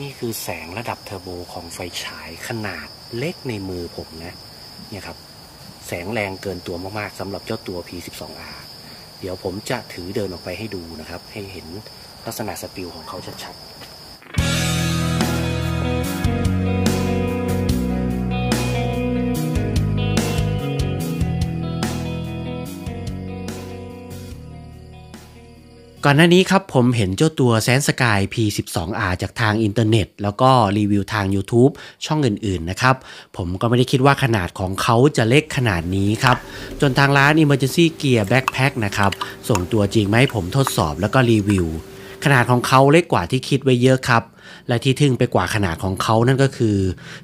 นี่คือแสงระดับเทอร์โบของไฟฉายขนาดเล็กในมือผมนะเนี่ยครับแสงแรงเกินตัวมากๆสำหรับเจ้าตัว P12R เดี๋ยวผมจะถือเดินออกไปให้ดูนะครับให้เห็นลักษณะสปิลของเขาชัดๆก่อนหน้านี้ครับผมเห็นเจ้าตัว Cyansky P12R จากทางอินเทอร์เน็ตแล้วก็รีวิวทาง YouTube ช่องอื่นๆนะครับผมก็ไม่ได้คิดว่าขนาดของเขาจะเล็กขนาดนี้ครับจนทางร้าน Emergency Gear Backpack นะครับส่งตัวจริงมาให้ผมทดสอบแล้วก็รีวิวขนาดของเขาเล็กกว่าที่คิดไว้เยอะครับและที่ทึ่งไปกว่าขนาดของเขานั่นก็คือ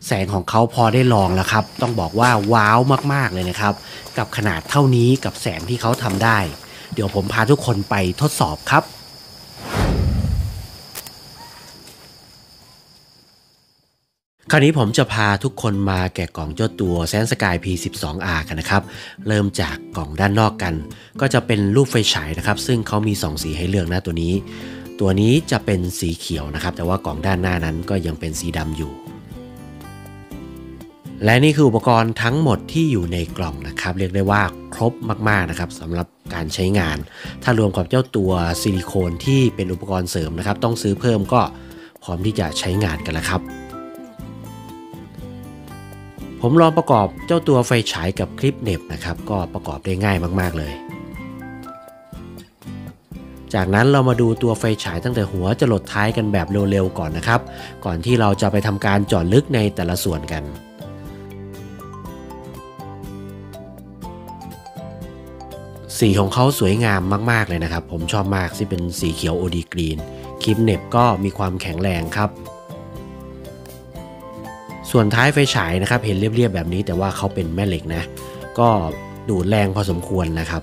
แสงของเขาพอได้ลองแล้วครับต้องบอกว่าว้าวมากๆเลยนะครับกับขนาดเท่านี้กับแสงที่เขาทำได้เดี๋ยวผมพาทุกคนไปทดสอบครับคราวนี้ผมจะพาทุกคนมาแกะกล่องเจ้าตัว Cyansky P12R กันนะครับเริ่มจากกล่องด้านนอกกันก็จะเป็นรูปไฟฉายนะครับซึ่งเขามี2สีให้เลือกนะตัวนี้จะเป็นสีเขียวนะครับแต่ว่ากล่องด้านหน้านั้นก็ยังเป็นสีดำอยู่และนี่คืออุปกรณ์ทั้งหมดที่อยู่ในกล่องนะครับเรียกได้ว่าครบมากๆนะครับสำหรับการใช้งานถ้ารวมกับเจ้าตัวซิลิโคนที่เป็นอุปกรณ์เสริมนะครับต้องซื้อเพิ่มก็พร้อมที่จะใช้งานกันแล้วครับผมลองประกอบเจ้าตัวไฟฉายกับคลิปเหน็บนะครับก็ประกอบได้ง่ายมากๆเลยจากนั้นเรามาดูตัวไฟฉายตั้งแต่หัวจรดท้ายกันแบบเร็วๆก่อนนะครับก่อนที่เราจะไปทำการเจาะลึกในแต่ละส่วนกันสีของเขาสวยงามมากๆเลยนะครับผมชอบมากที่เป็นสีเขียวโอดีกรีนคลิปเหน็บก็มีความแข็งแรงครับส่วนท้ายไฟฉายนะครับเห็นเรียบๆแบบนี้แต่ว่าเขาเป็นแม่เหล็กนะก็ดูดแรงพอสมควรนะครับ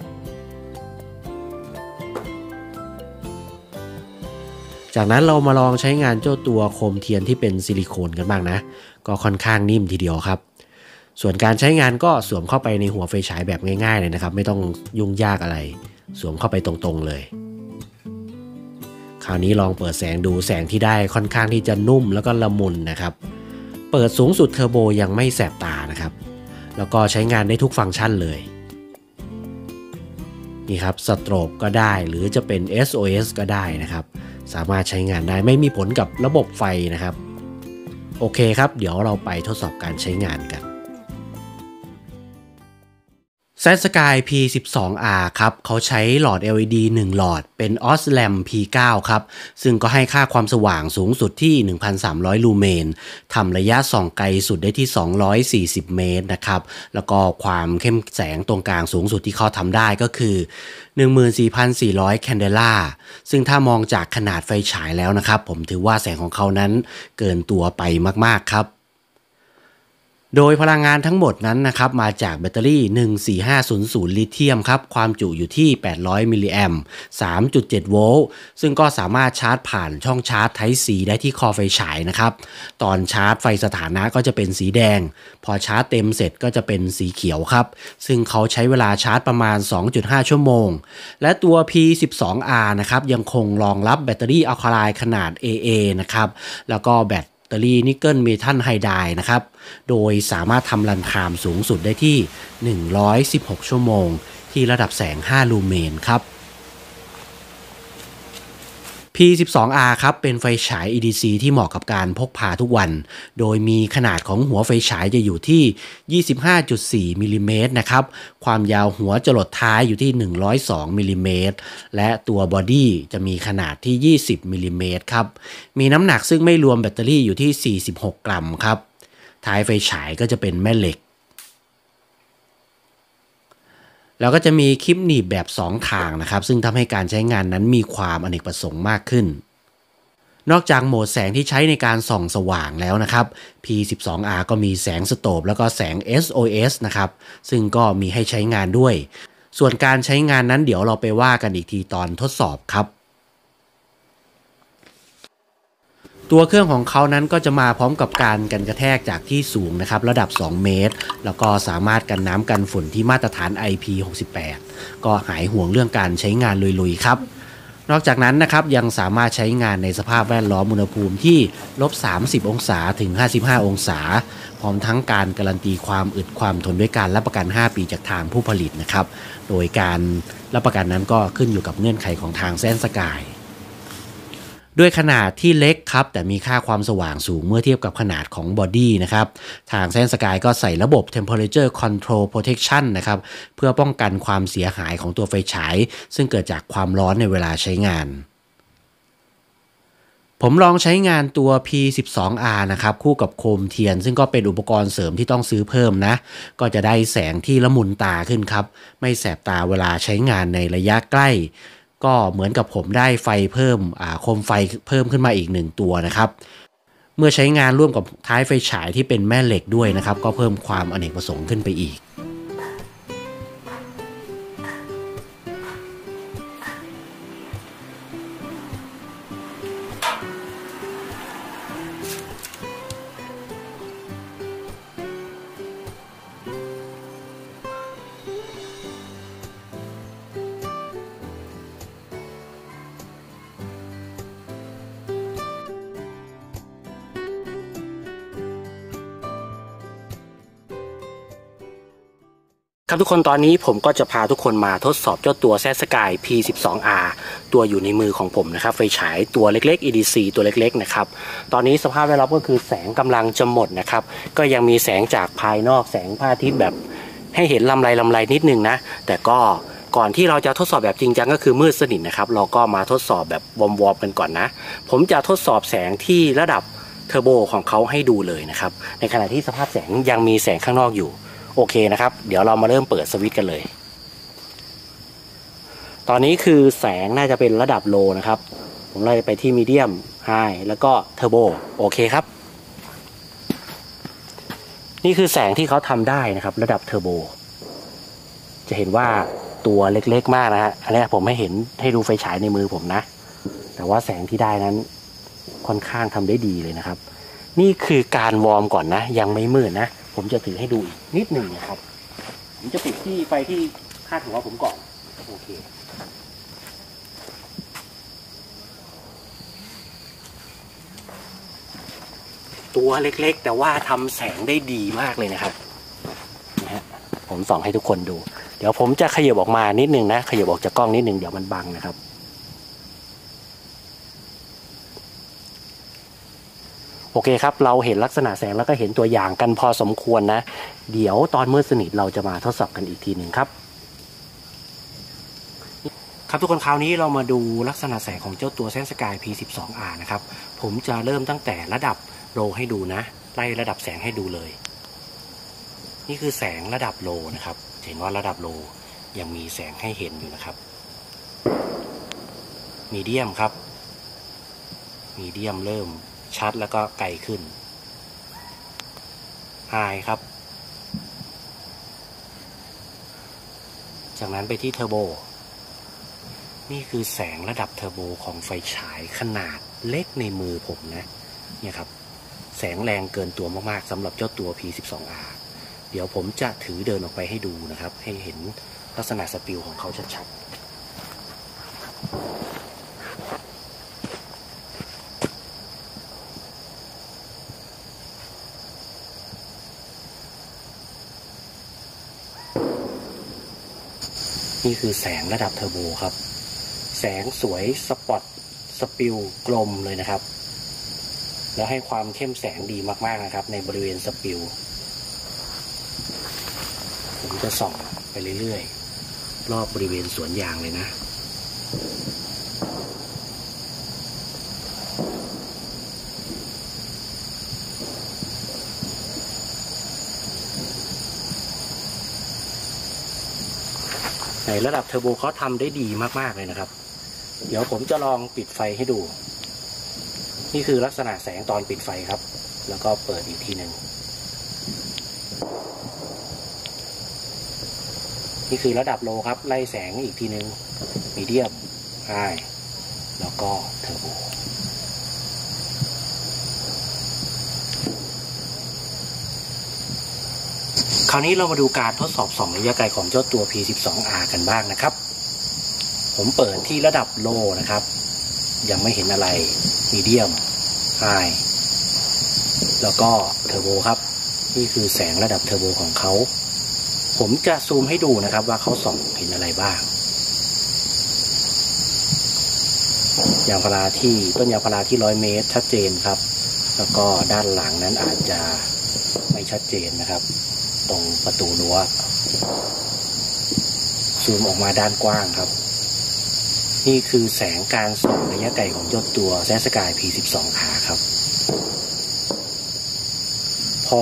จากนั้นเรามาลองใช้งานเจ้าตัวโคมเทียนที่เป็นซิลิโคนกันบ้างนะก็ค่อนข้างนิ่มทีเดียวครับส่วนการใช้งานก็สวมเข้าไปในหัวไฟฉายแบบง่ายๆเลยนะครับไม่ต้องยุ่งยากอะไรสวมเข้าไปตรงๆเลยคราวนี้ลองเปิดแสงดูแสงที่ได้ค่อนข้างที่จะนุ่มแล้วก็ละมุนนะครับเปิดสูงสุดเทอร์โบยังไม่แสบตานะครับแล้วก็ใช้งานได้ทุกฟังก์ชันเลยนี่ครับสโตรบก็ได้หรือจะเป็น SOS ก็ได้นะครับสามารถใช้งานได้ไม่มีผลกับระบบไฟนะครับโอเคครับเดี๋ยวเราไปทดสอบการใช้งานกันCyansky P12R ครับเขาใช้หลอด LED 1 หลอดเป็น Osram P9 ครับซึ่งก็ให้ค่าความสว่างสูงสุดที่ 1,300 ลูเมนทำระยะส่องไกลสุดได้ที่240 เมตรนะครับแล้วก็ความเข้มแสงตรงกลางสูงสุดที่เขาทำได้ก็คือ 14,400 แคนเดล่าซึ่งถ้ามองจากขนาดไฟฉายแล้วนะครับผมถือว่าแสงของเขานั้นเกินตัวไปมากๆครับโดยพลังงานทั้งหมดนั้นนะครับมาจากแบตเตอรี่14500ลิเธียมครับความจุอยู่ที่800มิลลิแอมป์ 3.7 โวลต์ซึ่งก็สามารถชาร์จผ่านช่องชาร์จ Type C ได้ที่คอไฟฉายนะครับตอนชาร์จไฟสถานะก็จะเป็นสีแดงพอชาร์จเต็มเสร็จก็จะเป็นสีเขียวครับซึ่งเขาใช้เวลาชาร์จประมาณ 2.5 ชั่วโมงและตัว P12R นะครับยังคงรองรับแบตเตอรี่อัลคาไลน์ขนาด AA นะครับแล้วก็แบตแบตเตอรี่นิกเกิลเมทัลไฮไดร์นะครับโดยสามารถทำรันไทม์สูงสุดได้ที่116ชั่วโมงที่ระดับแสง5ลูเมนครับ P12R ครับเป็นไฟฉาย EDC ที่เหมาะกับการพกพาทุกวันโดยมีขนาดของหัวไฟฉายจะอยู่ที่ 25.4 มิลลิเมตรนะครับความยาวหัวจรดท้ายอยู่ที่102 มิลลิเมตรและตัวบอดี้จะมีขนาดที่ 20 มิลลิเมตรครับมีน้ำหนักซึ่งไม่รวมแบตเตอรี่อยู่ที่ 46 กรัมครับท้ายไฟฉายก็จะเป็นแม่เหล็กแล้วก็จะมีคลิปหนีบแบบ2ทางนะครับซึ่งทำให้การใช้งานนั้นมีความอเนกประสงค์มากขึ้นนอกจากโหมดแสงที่ใช้ในการส่องสว่างแล้วนะครับ P12R ก็มีแสงสโตบแล้วก็แสง SOS นะครับซึ่งก็มีให้ใช้งานด้วยส่วนการใช้งานนั้นเดี๋ยวเราไปว่ากันอีกทีตอนทดสอบครับตัวเครื่องของเขานั้นก็จะมาพร้อมกับการกันกระแทกจากที่สูงนะครับระดับ2เมตรแล้วก็สามารถกันน้ำกันฝุ่นที่มาตรฐาน IP68 ก็หายห่วงเรื่องการใช้งานลุยๆครับ นอกจากนั้นนะครับยังสามารถใช้งานในสภาพแวดล้อมอุณหภูมิที่-30 องศาถึง55 องศาพร้อมทั้งการการันตีความอึดความทนด้วยการรับประกัน5 ปีจากทางผู้ผลิตนะครับโดยการรับประกันนั้นก็ขึ้นอยู่กับเงื่อนไขของทางCyansky P12Rด้วยขนาดที่เล็กครับแต่มีค่าความสว่างสูงเมื่อเทียบกับขนาดของบอดี้นะครับทางCyansky P12Rก็ใส่ระบบ Temperature Control Protection นะครับเพื่อป้องกันความเสียหายของตัวไฟฉายซึ่งเกิดจากความร้อนในเวลาใช้งานผมลองใช้งานตัว P12R นะครับคู่กับโคมเทียนซึ่งก็เป็นอุปกรณ์เสริมที่ต้องซื้อเพิ่มนะก็จะได้แสงที่ละมุนตาขึ้นครับไม่แสบตาเวลาใช้งานในระยะใกล้ก็เหมือนกับผมได้ไฟเพิ่มโคมไฟเพิ่มขึ้นมาอีกหนึ่งตัวนะครับเมื่อใช้งานร่วมกับท้ายไฟฉายที่เป็นแม่เหล็กด้วยนะครับก็เพิ่มความอเนกประสงค์ขึ้นไปอีกครับทุกคนตอนนี้ผมก็จะพาทุกคนมาทดสอบเจ้าตัว Cyansky P12R ตัวอยู่ในมือของผมนะครับไฟฉายตัวเล็กๆ EDC ตัวเล็กๆนะครับตอนนี้สภาพแวดล้อมก็คือแสงกำลังจะหมดนะครับก็ยังมีแสงจากภายนอกแสงพระอาทิตย์แบบให้เห็นลำไรนิดนึงนะแต่ก็ก่อนที่เราจะทดสอบแบบจริงจังก็คือมืดสนิทนะครับเราก็มาทดสอบแบบวอร์มๆกันก่อนนะผมจะทดสอบแสงที่ระดับเทอร์โบของเขาให้ดูเลยนะครับในขณะที่สภาพแสงยังมีแสงข้างนอกอยู่โอเคนะครับเดี๋ยวเรามาเริ่มเปิดสวิตช์กันเลยตอนนี้คือแสงน่าจะเป็นระดับโลนะครับผมไล่ไปที่มีเดียมไฮแล้วก็เทอร์โบโอเคครับนี่คือแสงที่เขาทำได้นะครับระดับเทอร์โบจะเห็นว่าตัวเล็กๆมากนะฮะอันนี้ผมให้เห็นให้ดูไฟฉายในมือผมนะแต่ว่าแสงที่ได้นั้นค่อนข้างทำได้ดีเลยนะครับนี่คือการวอร์มก่อนนะยังไม่มืดนะผมจะถือให้ดูอีกนิดหนึ่งนะครับผมจะปิดที่ไฟที่คาดหัวผมก่อนโอเคตัวเล็กๆแต่ว่าทำแสงได้ดีมากเลยนะครับนะฮะผมส่องให้ทุกคนดูเดี๋ยวผมจะขยับออกมานิดหนึ่งนะขยับออกจากกล้องนิดหนึ่งเดี๋ยวมันบังนะครับโอเคครับเราเห็นลักษณะแสงแล้วก็เห็นตัวอย่างกันพอสมควรนะเดี๋ยวตอนมืดสนิทเราจะมาทดสอบกันอีกทีหนึ่งครับครับทุกคนคราวนี้เรามาดูลักษณะแสงของเจ้าตัว Cyansky P12R นะครับผมจะเริ่มตั้งแต่ระดับโลให้ดูนะไล่ระดับแสงให้ดูเลยนี่คือแสงระดับโลนะครับเห็นว่าระดับโลยังมีแสงให้เห็นอยู่นะครับมีเดียมครับมีเดียมเริ่มชัดแล้วก็ไกลขึ้นไฮครับจากนั้นไปที่เทอร์โบนี่คือแสงระดับเทอร์โบของไฟฉายขนาดเล็กในมือผมนะเนี่ยครับแสงแรงเกินตัวมากๆสำหรับเจ้าตัว P12R เดี๋ยวผมจะถือเดินออกไปให้ดูนะครับให้เห็นลักษณะสปิลของเขาชัดๆนี่คือแสงระดับเทอร์โบครับแสงสวยสปอตสปิลกลมเลยนะครับแล้วให้ความเข้มแสงดีมากๆนะครับในบริเวณสปิลผมจะส่องไปเรื่อยๆรอบบริเวณสวนยางเลยนะในระดับเทอร์โบเขาทำได้ดีมากๆเลยนะครับเดี๋ยวผมจะลองปิดไฟให้ดูนี่คือลักษณะแสงตอนปิดไฟครับแล้วก็เปิดอีกทีหนึ่งนี่คือระดับโลครับไล่แสงอีกทีหนึ่งมีเดียมไฮแล้วก็เทอร์โบคราวนี้เรามาดูการทดสอบส่องระยะไกลของเจ้าตัว P12R กันบ้างนะครับ ผมเปิดที่ระดับโลนะครับยังไม่เห็นอะไรมีเดียมไฮแล้วก็เทอร์โบครับนี่คือแสงระดับเทอร์โบของเขาผมจะซูมให้ดูนะครับว่าเขาส่องเห็นอะไรบ้างยางพาราที่ต้นยางพาราที่100 เมตรชัดเจนครับแล้วก็ด้านหลังนั้นอาจจะไม่ชัดเจนนะครับตรงประตูรั้วซูมออกมาด้านกว้างครับนี่คือแสงการส่องระยะไกลของยอดตัว Cyansky P12R ครับพอ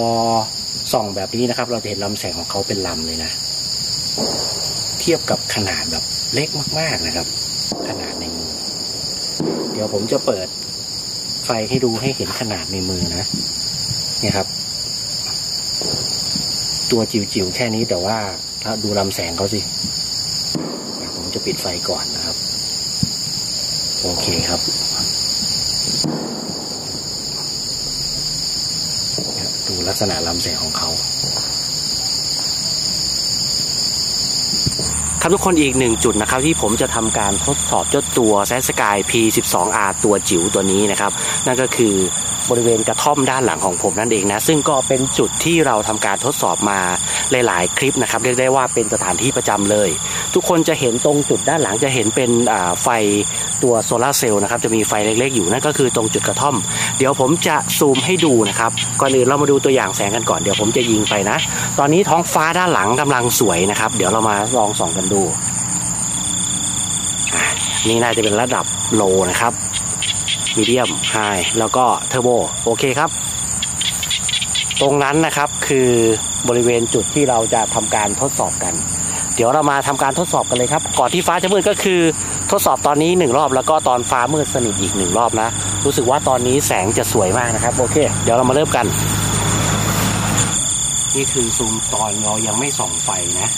ส่องแบบนี้นะครับเราจะเห็นลำแสงของเขาเป็นลำเลยนะเทียบกับขนาดแบบเล็กมากๆนะครับขนาดในมือเดี๋ยวผมจะเปิดไฟให้ดูให้เห็นขนาดในมือนะเนี่ยครับตัวจิ๋วๆแค่นี้แต่ว่าถ้าดูลำแสงเขาสิผมจะปิดไฟก่อนนะครับโอเคครับดูลักษณะลำแสงของเขาครับทุกคนอีกหนึ่งจุดนะครับที่ผมจะทำการทดสอบเจ้าตัว Cyansky P12R ตัวจิ๋วตัวนี้นะครับนั่นก็คือบริเวณกระท่อมด้านหลังของผมนั่นเองนะซึ่งก็เป็นจุดที่เราทำการทดสอบมาหลายๆคลิปนะครับเรียกได้ว่าเป็นสถานที่ประจำเลยทุกคนจะเห็นตรงจุดด้านหลังจะเห็นเป็นไฟตัวโซลาร์เซลล์นะครับจะมีไฟเล็กๆอยู่นั่นก็คือตรงจุดกระท่อมเดี๋ยวผมจะซูมให้ดูนะครับก่อนอื่นเรามาดูตัวอย่างแสงกันก่อนเดี๋ยวผมจะยิงไปนะตอนนี้ท้องฟ้าด้านหลังกำลังสวยนะครับเดี๋ยวเรามาลองส่องกันดูนี่น่าจะเป็นระดับโลนะครับมีเดียมไฮแล้วก็เทอร์โบโอเคครับตรงนั้นนะครับคือบริเวณจุดที่เราจะทำการทดสอบกันเดี๋ยวเรามาทำการทดสอบกันเลยครับก่อนที่ฟ้าจะมืดก็คือทดสอบตอนนี้1รอบแล้วก็ตอนฟ้ามืดสนิทอีก1รอบนะรู้สึกว่าตอนนี้แสงจะสวยมากนะครับโอเคเดี๋ยวเรามาเริ่มกันนี่คือซูมตอนเรายังไม่ส่องไฟนะ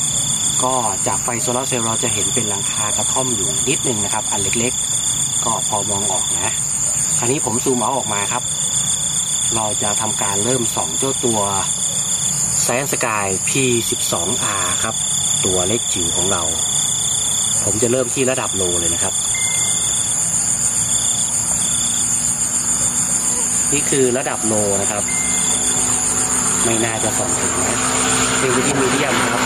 ก็จากไฟโซลาร์เซลล์เราจะเห็นเป็นหลังคากระท่อมอยู่นิดนึงนะครับอันเล็กๆก็พอมองออกนะคราวนี้ผมซูมเอาออกมาครับเราจะทำการเริ่มส่องเจ้าตัว Cyansky P12R ครับตัวเล็กจิ๋วของเราผมจะเริ่มที่ระดับโลเลยนะครับนี่คือระดับโลนะครับไม่น่าจะส่องถึงนะเป็นวิธีมีเดียมครับ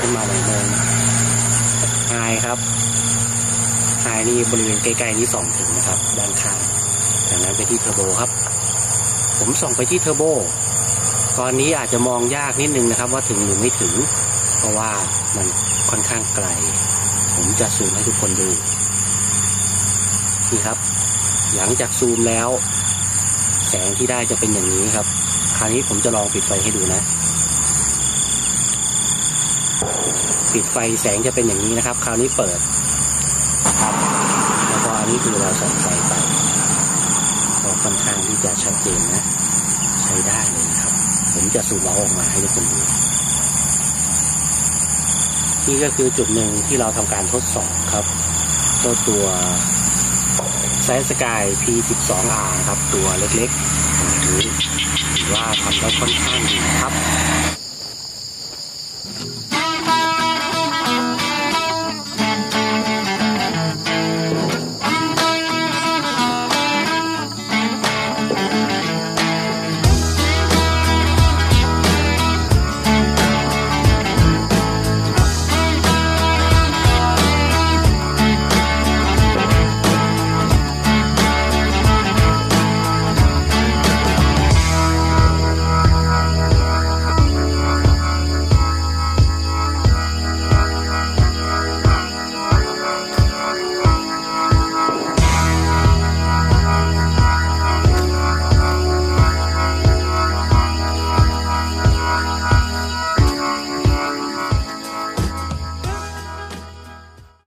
ขึ้นมาหน่อยนึงไฮครับไฮนี่บริเวณใกล้ๆนี้ส่องถึงนะครับด้านข้างจากนั้นไปที่เทอร์โบครับผมส่องไปที่เทอร์โบตอนนี้อาจจะมองยากนิดนึงนะครับว่าถึงหรือไม่ถึงเพราะว่ามันค่อนข้างไกลผมจะซูมให้ทุกคนดูนี่ครับหลังจากซูมแล้วแสงที่ได้จะเป็นอย่างนี้ครับคราวนี้ผมจะลองปิดไฟให้ดูนะปิดไฟแสงจะเป็นอย่างนี้นะครับคราวนี้เปิดแล้วก็อันนี้คือเราส่องไฟไปก็ค่อนข้างที่จะชัดเจนนะใช้ได้เลยนะครับผมจะซูมเอาออกมาให้ทุกคนดูนี่ก็คือจุดหนึ่งที่เราทำการทดสอบครับตัว Cyansky P12R ครับตัวเล็กๆหรือว่าทำได้ค่อนข้างดีครับ